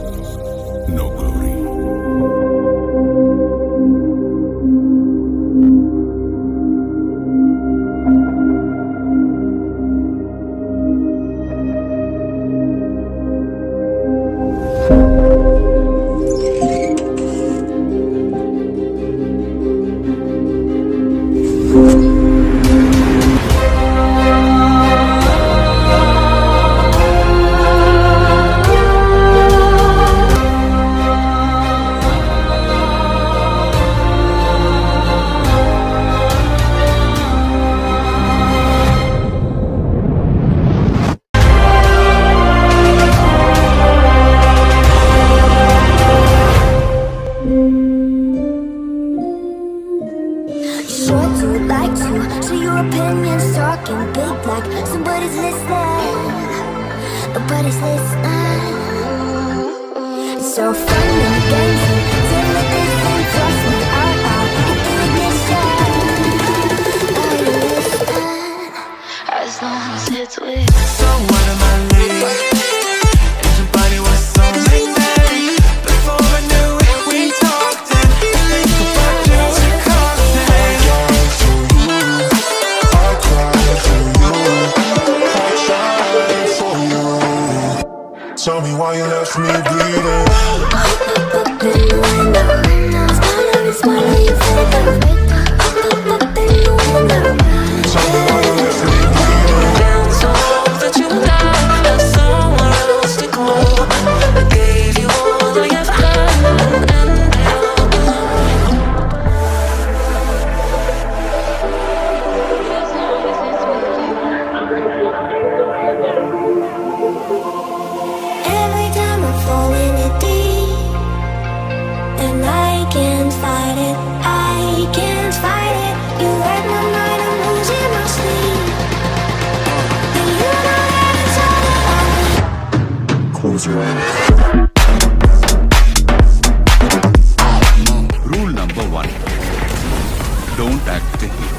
no glory. Rule number 1. Don't act the heat.